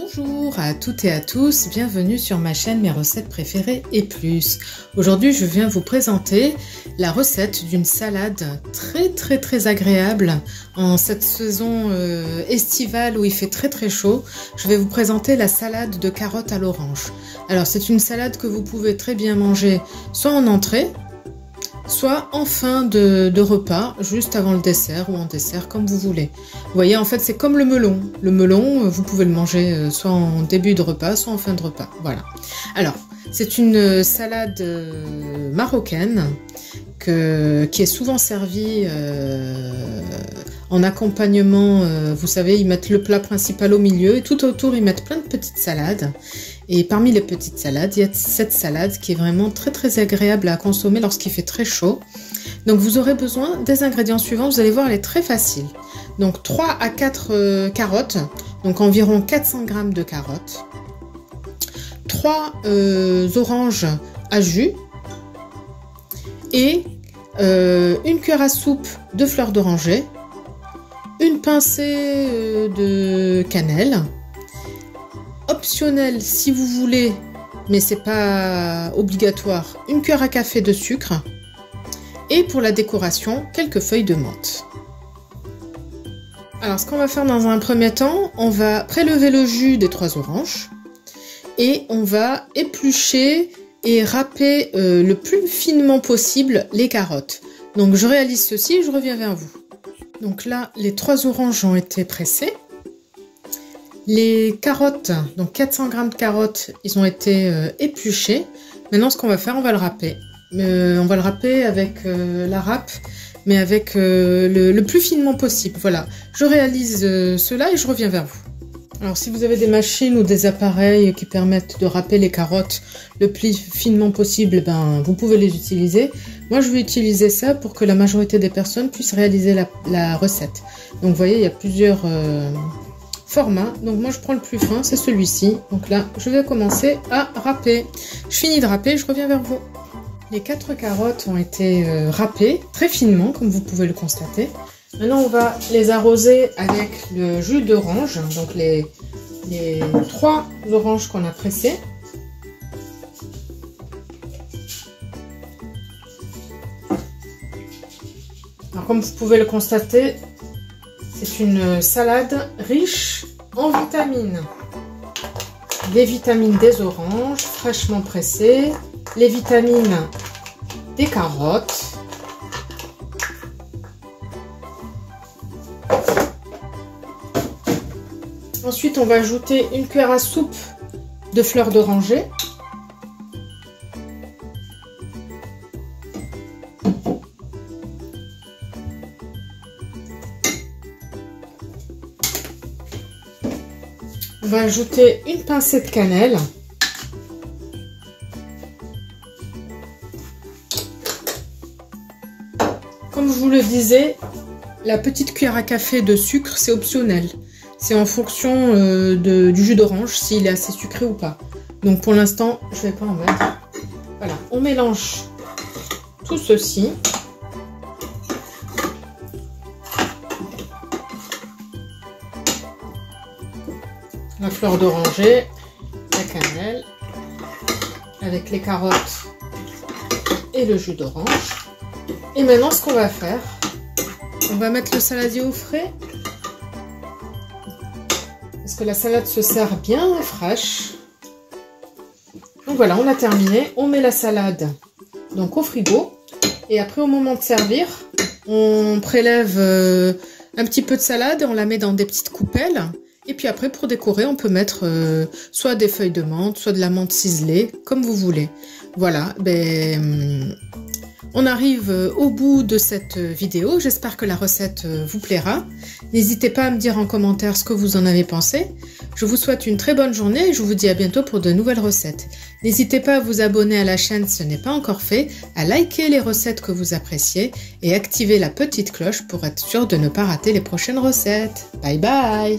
Bonjour à toutes et à tous, bienvenue sur ma chaîne Mes recettes préférées et plus. Aujourd'hui je viens vous présenter la recette d'une salade très agréable en cette saison estivale où il fait très chaud. Je vais vous présenter la salade de carottes à l'orange. Alors c'est une salade que vous pouvez très bien manger soit en entrée, soit en fin de repas, juste avant le dessert ou en dessert, comme vous voulez. Vous voyez, en fait, c'est comme le melon. Le melon, vous pouvez le manger soit en début de repas, soit en fin de repas. Voilà. Alors, c'est une salade marocaine qui est souvent servie en accompagnement. Vous savez, ils mettent le plat principal au milieu et tout autour, ils mettent plein de petites salades. Et parmi les petites salades, il y a cette salade qui est vraiment très agréable à consommer lorsqu'il fait très chaud. Donc vous aurez besoin des ingrédients suivants, vous allez voir, elle est très facile. Donc 3 à 4 carottes, donc environ 400 g de carottes. 3 oranges à jus et une cuillère à soupe de fleurs d'oranger, une pincée de cannelle. Optionnel si vous voulez, mais c'est pas obligatoire, une cuillère à café de sucre et pour la décoration quelques feuilles de menthe. Alors ce qu'on va faire dans un premier temps, on va prélever le jus des 3 oranges et on va éplucher et râper le plus finement possible les carottes. Donc je réalise ceci et je reviens vers vous. Donc là les 3 oranges ont été pressées. Les carottes, donc 400 g de carottes, ils ont été épluchés. Maintenant, ce qu'on va faire, on va le râper. On va le râper avec la râpe, mais avec le plus finement possible. Voilà, je réalise cela et je reviens vers vous. Alors, si vous avez des machines ou des appareils qui permettent de râper les carottes le plus finement possible, ben, vous pouvez les utiliser. Moi, je vais utiliser ça pour que la majorité des personnes puissent réaliser la recette. Donc, vous voyez, il y a plusieurs... format, donc moi je prends le plus fin, c'est celui-ci. Donc là je vais commencer à râper. Je finis de râper, je reviens vers vous. Les 4 carottes ont été râpées très finement comme vous pouvez le constater. Maintenant on va les arroser avec le jus d'orange, donc les 3 oranges qu'on a pressées. Alors comme vous pouvez le constater, c'est une salade riche en vitamines. Les vitamines des oranges fraîchement pressées, les vitamines des carottes. Ensuite, on va ajouter une cuillère à soupe de fleurs d'oranger. On va ajouter une pincée de cannelle. Comme je vous le disais, la petite cuillère à café de sucre, c'est optionnel. C'est en fonction du jus d'orange, s'il est assez sucré ou pas. Donc pour l'instant, je ne vais pas en mettre. Voilà, on mélange tout ceci. La fleur d'oranger, la cannelle, avec les carottes et le jus d'orange. Et maintenant, ce qu'on va faire, on va mettre le saladier au frais. Parce que la salade se sert bien fraîche. Donc voilà, on a terminé. On met la salade donc au frigo. Et après, au moment de servir, on prélève un petit peu de salade. On la met dans des petites coupelles. Et puis après, pour décorer, on peut mettre soit des feuilles de menthe, soit de la menthe ciselée, comme vous voulez. Voilà, ben, on arrive au bout de cette vidéo. J'espère que la recette vous plaira. N'hésitez pas à me dire en commentaire ce que vous en avez pensé. Je vous souhaite une très bonne journée et je vous dis à bientôt pour de nouvelles recettes. N'hésitez pas à vous abonner à la chaîne si ce n'est pas encore fait, à liker les recettes que vous appréciez et activer la petite cloche pour être sûr de ne pas rater les prochaines recettes. Bye bye!